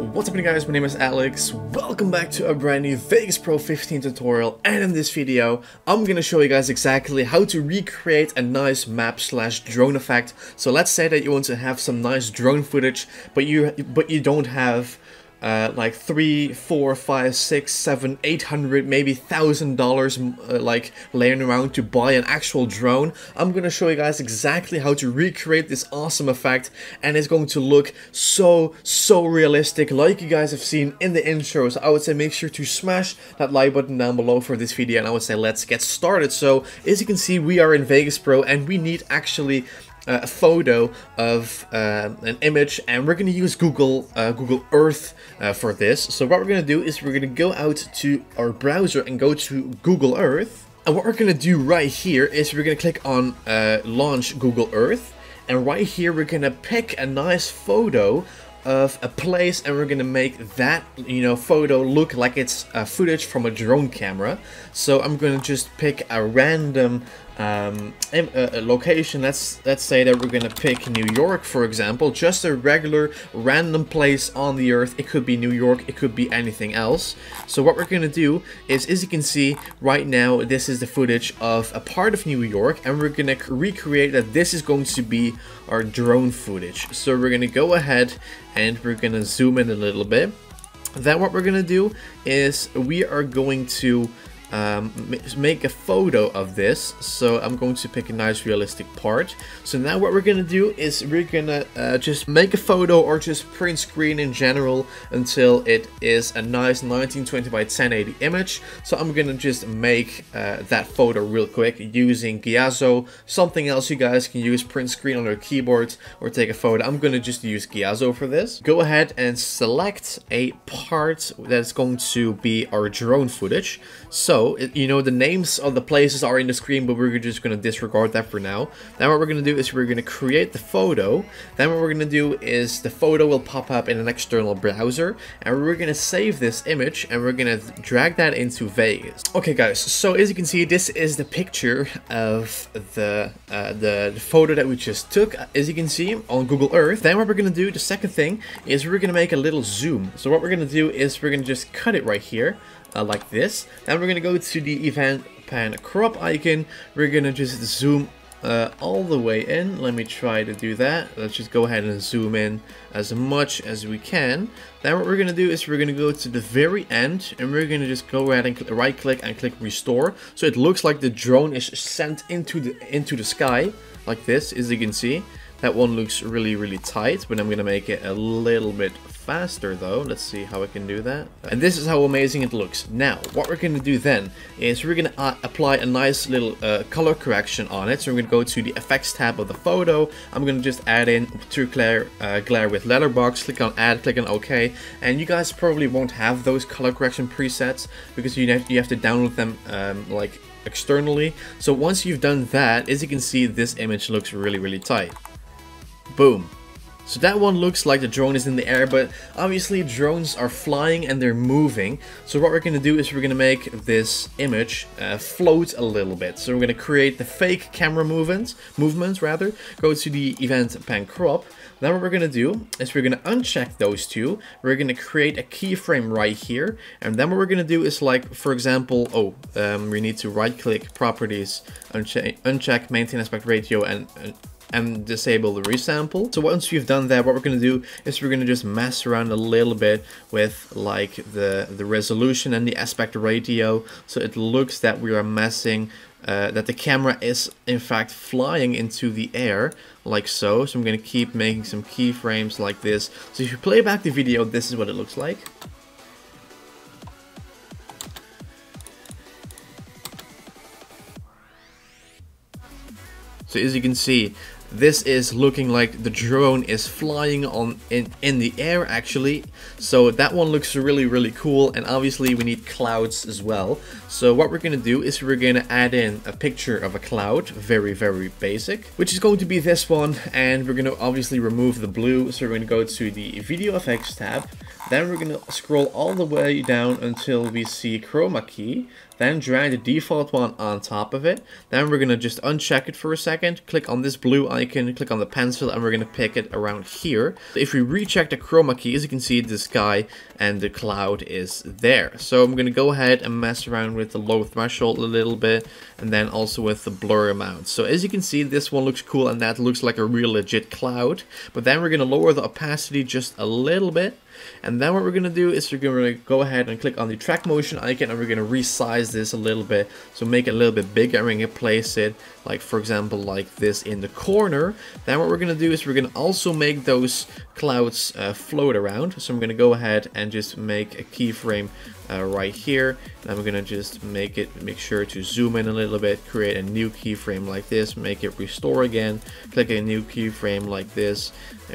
What's happening, guys? My name is Alex. Welcome back to a brand new VEGAS Pro 15 tutorial, and in this video I'm gonna show you guys exactly how to recreate a nice map slash drone effect. So let's say that you want to have some nice drone footage, but you don't have like 3, 4, 5, 6, 7, 800, maybe $1,000 like laying around to buy an actual drone. I'm gonna show you guys exactly how to recreate this awesome effect, and it's going to look so realistic, like you guys have seen in the intro. So I would say make sure to smash that like button down below for this video, and I would say let's get started. So as you can see, we are in VEGAS Pro, and we need actually a photo of an image, and we're going to use Google Earth for this. So what we're going to do is we're going to go out to our browser and go to Google Earth, and what we're going to do right here is we're going to click on launch Google Earth, and right here we're going to pick a nice photo of a place, and we're gonna make that, you know, photo look like it's footage from a drone camera. So I'm gonna just pick a random location. Let's say that we're gonna pick New York, for example, just a regular random place on the earth. It could be New York, it could be anything else. So what we're gonna do is, as you can see right now, this is the footage of a part of New York, and we're gonna recreate that. This is going to be our drone footage. So we're gonna go ahead and we're gonna zoom in a little bit. Then what we're gonna do is we are going to make a photo of this. So I'm going to pick a nice realistic part. So now what we're gonna do is we're gonna just make a photo, or just print screen in general, until it is a nice 1920 by 1080 image. So I'm gonna just make that photo real quick using Giazzo. Something else you guys can use, print screen on your keyboard or take a photo. I'm gonna just use Giazzo for this. Go ahead and select a part that's going to be our drone footage. So you know, the names of the places are in the screen, but we're just going to disregard that for now. Then what we're going to do is we're going to create the photo. Then what we're going to do is the photo will pop up in an external browser, and we're going to save this image, and we're going to drag that into VEGAS. Okay, guys, so as you can see, this is the picture of the photo that we just took, as you can see, on Google Earth. Then what we're going to do, the second thing, is we're going to make a little zoom. So what we're going to do is we're going to just cut it right here, like this. Then we're gonna go to the event pan crop icon. We're gonna just zoom all the way in. Let me try to do that. Let's just go ahead and zoom in as much as we can. Then what we're gonna do is we're gonna go to the very end, and we're gonna just go ahead and right click and click restore, so it looks like the drone is sent into the sky, like this, as you can see. That one looks really tight, but I'm gonna make it a little bit faster though. Let's see how I can do that. And this is how amazing it looks. Now, what we're gonna do then is we're gonna apply a nice little color correction on it. So we're gonna go to the effects tab of the photo. I'm gonna just add in true glare, glare with letterbox, click on add, click on OK. And you guys probably won't have those color correction presets, because you have to download them like externally. So once you've done that, as you can see, this image looks really tight. Boom. So that one looks like the drone is in the air, but obviously drones are flying and they're moving. So what we're going to do is we're going to make this image float a little bit. So we're going to create the fake camera movement. Go to the event pan crop. Then what we're going to do is we're going to uncheck those two. We're going to create a keyframe right here. And then what we're going to do is, like, for example, we need to right click properties, uncheck maintain aspect ratio, and disable the resample. So once you've done that, what we're gonna do is we're gonna just mess around a little bit with, like, the resolution and the aspect ratio, so it looks that we are messing that the camera is in fact flying into the air, like so. So I'm gonna keep making some keyframes like this. So if you play back the video, this is what it looks like. So as you can see, this is looking like the drone is flying on in the air, actually. So that one looks really cool, and obviously we need clouds as well. So what we're gonna do is we're gonna add in a picture of a cloud, very basic, which is going to be this one, and we're gonna obviously remove the blue. So we're gonna go to the video effects tab. Then we're going to scroll all the way down until we see chroma key, then drag the default one on top of it. Then we're going to just uncheck it for a second, click on this blue icon, click on the pencil, and we're going to pick it around here. If we recheck the chroma key, as you can see, the sky and the cloud is there. So I'm going to go ahead and mess around with the low threshold a little bit, and then also with the blur amount. So as you can see, this one looks cool and that looks like a real legit cloud. But then we're going to lower the opacity just a little bit. And then what we're going to do is we're going to go ahead and click on the track motion icon, and we're going to resize this a little bit, so make it a little bit bigger, and we're going to place it, like for example, like this in the corner. Then what we're going to do is we're going to also make those clouds float around. So I'm going to go ahead and just make a keyframe right here, and I'm going to just make sure to zoom in a little bit, create a new keyframe like this, make it restore again, click a new keyframe like this,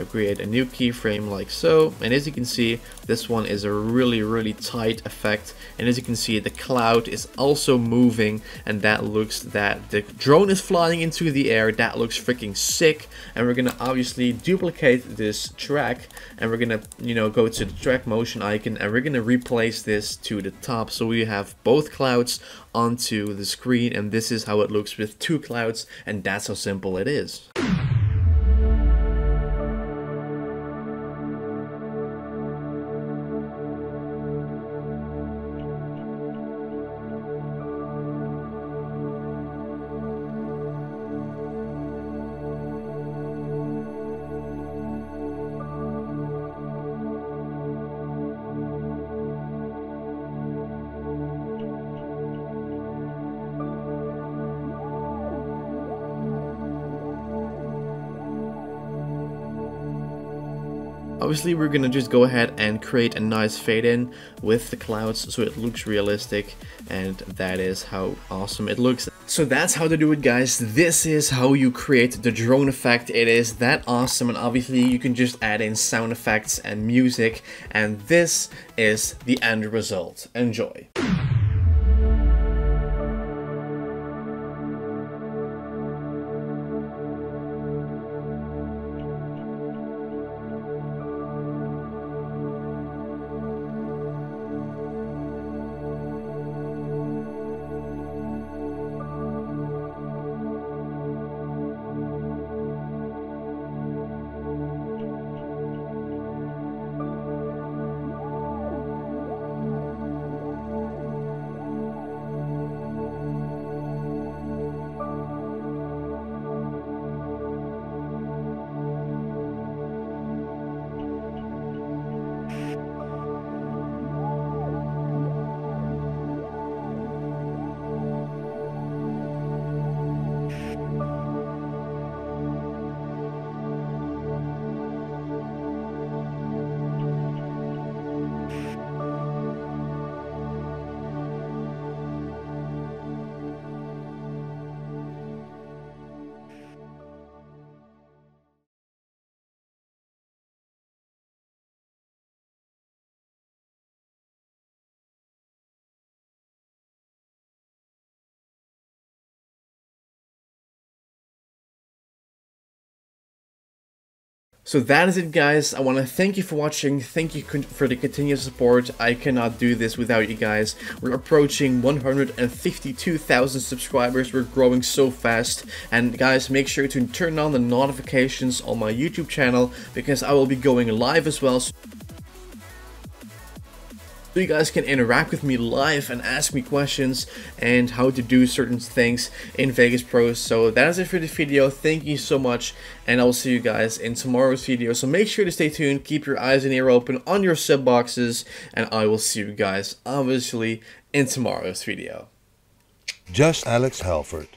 create a new keyframe like so. And as you can see, this one is a really tight effect, and as you can see, the cloud is also moving, and that the drone is flying into the air. That looks freaking sick. And we're gonna obviously duplicate this track, and we're gonna, you know, go to the track motion icon, and we're gonna replace this to the top, so we have both clouds onto the screen. And this is how it looks with two clouds, and that's how simple it is. Obviously, we're gonna just go ahead and create a nice fade in with the clouds so it looks realistic, and that is how awesome it looks. So that's how to do it, guys. This is how you create the drone effect. It is that awesome, and obviously you can just add in sound effects and music, and this is the end result. Enjoy. So that is it, guys. I want to thank you for watching. Thank you for the continued support. I cannot do this without you guys. We're approaching 152,000 subscribers. We're growing so fast. And guys, make sure to turn on the notifications on my YouTube channel, because I will be going live as well. So you guys can interact with me live and ask me questions and how to do certain things in VEGAS Pro. So that is it for the video. Thank you so much, and I will see you guys in tomorrow's video. So make sure to stay tuned, keep your eyes and ear open on your sub boxes, and I will see you guys obviously in tomorrow's video. Just Alex Halford.